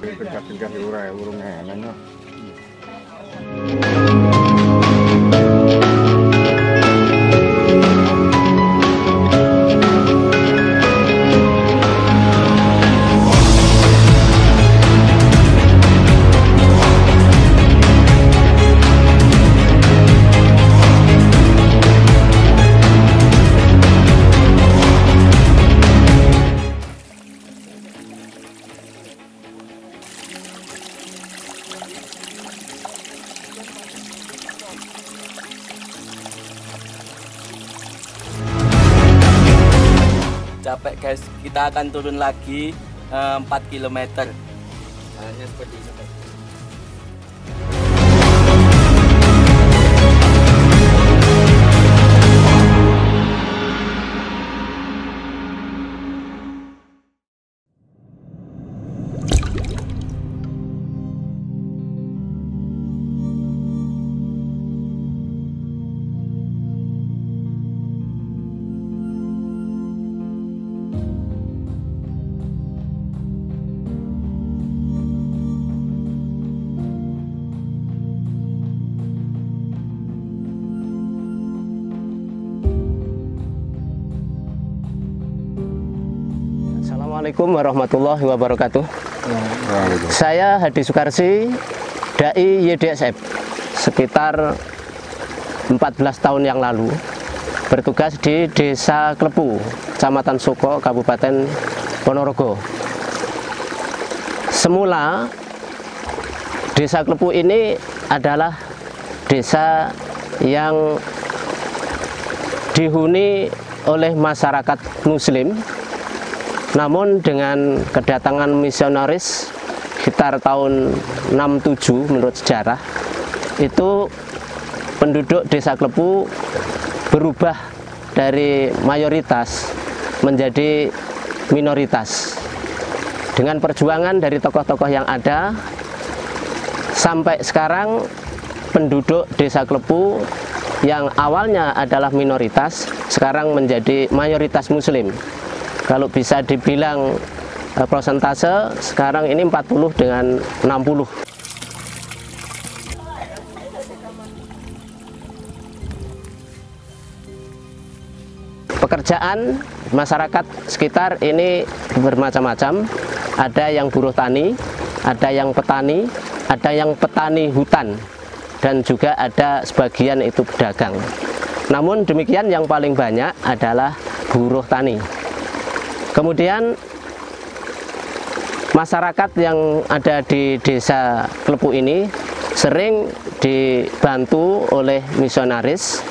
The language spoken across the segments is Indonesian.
Tegak-tegak diurai, urung enaknya. Capek guys, kita akan turun lagi 4 km. Caranya seperti ini. Assalamualaikum warahmatullahi wabarakatuh. Saya Hadi Sukarsi, Dai YDSF. Sekitar 14 tahun yang lalu bertugas di Desa Klepu, Kecamatan Soko, Kabupaten Ponorogo. Semula Desa Klepu ini adalah desa yang dihuni oleh masyarakat muslim. Namun dengan kedatangan misionaris sekitar tahun 67 menurut sejarah, itu penduduk Desa Klepu berubah dari mayoritas menjadi minoritas. Dengan perjuangan dari tokoh-tokoh yang ada, sampai sekarang penduduk Desa Klepu yang awalnya adalah minoritas, sekarang menjadi mayoritas muslim. Kalau bisa dibilang persentase sekarang ini 40 dengan 60. Pekerjaan masyarakat sekitar ini bermacam-macam. Ada yang buruh tani, ada yang petani, ada yang petani hutan, dan juga ada sebagian itu pedagang. Namun demikian yang paling banyak adalah buruh tani. Kemudian masyarakat yang ada di Desa Klepu ini sering dibantu oleh misionaris,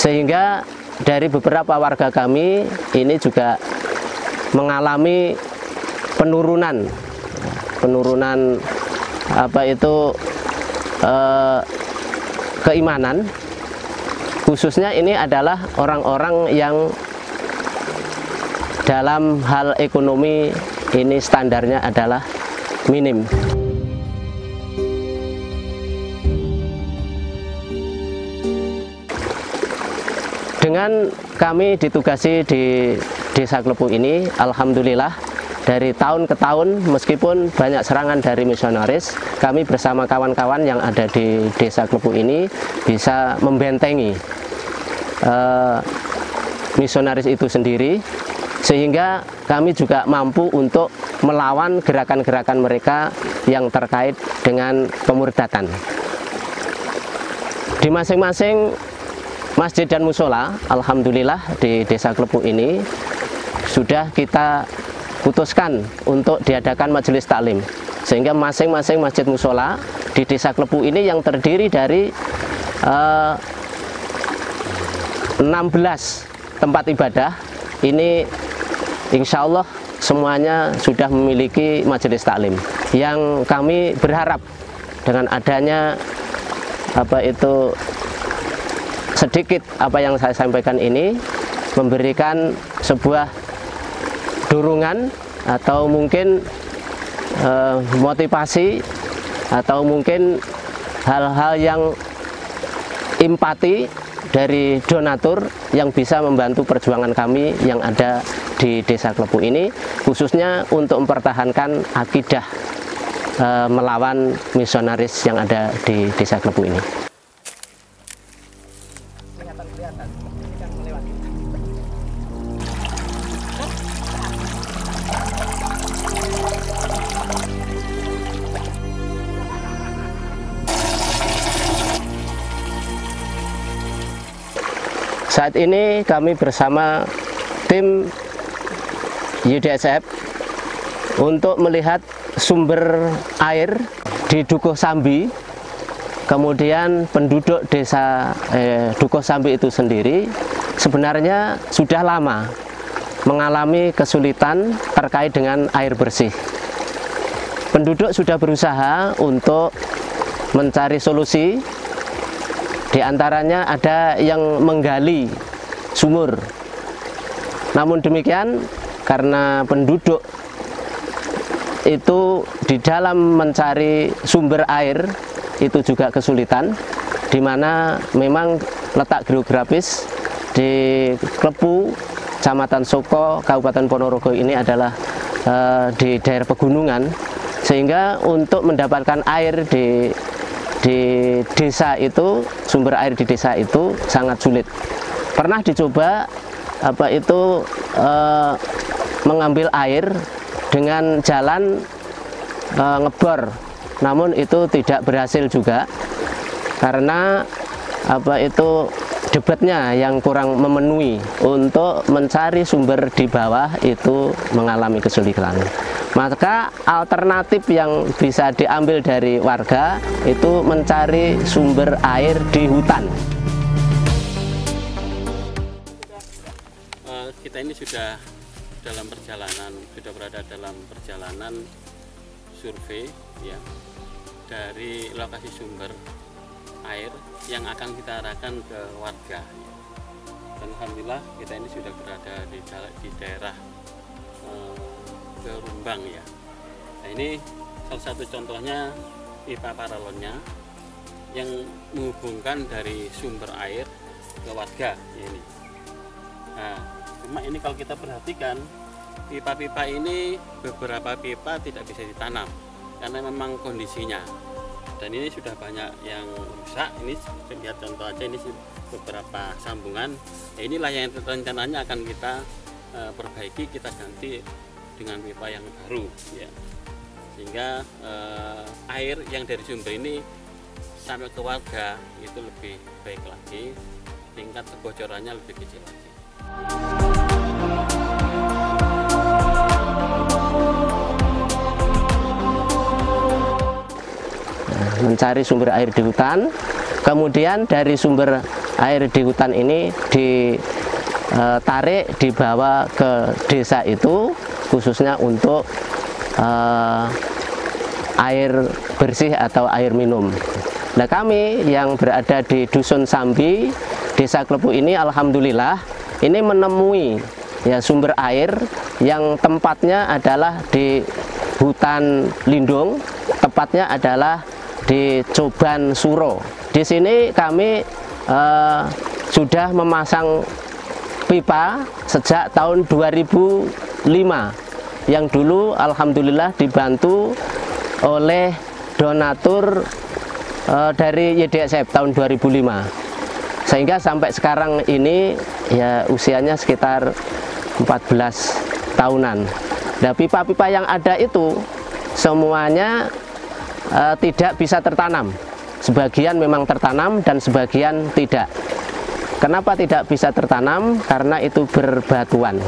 sehingga dari beberapa warga kami ini juga mengalami penurunan keimanan. Khususnya ini adalah orang-orang yang dalam hal ekonomi ini standarnya adalah minim. Dengan kami ditugasi di Desa Klepu ini, alhamdulillah dari tahun ke tahun, meskipun banyak serangan dari misionaris, kami bersama kawan-kawan yang ada di Desa Klepu ini bisa membentengi misionaris itu sendiri, sehingga kami juga mampu untuk melawan gerakan-gerakan mereka yang terkait dengan pemurtatan. Di masing-masing masjid dan mushola, alhamdulillah di Desa Klepu ini sudah kita putuskan untuk diadakan majelis taklim, sehingga masing-masing masjid mushola di Desa Klepu ini yang terdiri dari 16 tempat ibadah ini. Insya Allah semuanya sudah memiliki majelis taklim, yang kami berharap dengan adanya sedikit apa yang saya sampaikan ini memberikan sebuah dorongan atau mungkin motivasi atau mungkin hal-hal yang empati dari donatur yang bisa membantu perjuangan kami yang ada di Desa Klepu ini, khususnya untuk mempertahankan akidah melawan misionaris yang ada di Desa Klepu ini. Saat ini kami bersama tim YDSF untuk melihat sumber air di Dukuh Sambi, kemudian penduduk desa Dukuh Sambi itu sendiri sebenarnya sudah lama mengalami kesulitan terkait dengan air bersih. Penduduk sudah berusaha untuk mencari solusi. Di antaranya ada yang menggali sumur. Namun demikian, karena penduduk itu di dalam mencari sumber air itu juga kesulitan, di mana memang letak geografis di Klepu, Kecamatan Soko, Kabupaten Ponorogo ini adalah di daerah pegunungan, sehingga untuk mendapatkan air di desa itu, sumber air di desa itu sangat sulit. Pernah dicoba mengambil air dengan jalan ngebor, namun itu tidak berhasil juga karena debetnya yang kurang memenuhi. Untuk mencari sumber di bawah itu mengalami kesulitan. Maka alternatif yang bisa diambil dari warga itu mencari sumber air di hutan. Kita ini sudah dalam perjalanan, sudah berada dalam perjalanan survei ya, dari lokasi sumber air yang akan kita arahkan ke warga. Dan alhamdulillah kita ini sudah berada di daerah Rumbang ya. Nah, ini salah satu contohnya pipa paralonnya yang menghubungkan dari sumber air ke warga ini. Nah, cuma ini kalau kita perhatikan pipa-pipa ini, beberapa pipa tidak bisa ditanam karena memang kondisinya. Dan ini sudah banyak yang rusak. Ini lihat contoh aja, ini beberapa sambungan. Nah, inilah yang rencananya akan kita perbaiki, kita ganti dengan pipa yang baru ya, sehingga air yang dari sumber ini sampai ke warga itu lebih baik lagi, tingkat kebocorannya lebih kecil lagi. Mencari sumber air di hutan, kemudian dari sumber air di hutan ini ditarik, dibawa ke desa itu, khususnya untuk air bersih atau air minum. Nah, kami yang berada di Dusun Sambi, Desa Klepu ini alhamdulillah ini menemui ya sumber air yang tempatnya adalah di hutan lindung, tepatnya adalah di Coban Suro. Di sini kami sudah memasang pipa sejak tahun 2005. Yang dulu alhamdulillah dibantu oleh donatur dari YDSF tahun 2005. Sehingga sampai sekarang ini ya usianya sekitar 14 tahunan. Nah, pipa-pipa yang ada itu semuanya tidak bisa tertanam. Sebagian memang tertanam dan sebagian tidak. Kenapa tidak bisa tertanam? Karena itu berbatuan.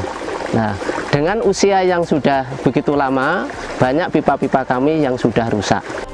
Nah, dengan usia yang sudah begitu lama, banyak pipa-pipa kami yang sudah rusak.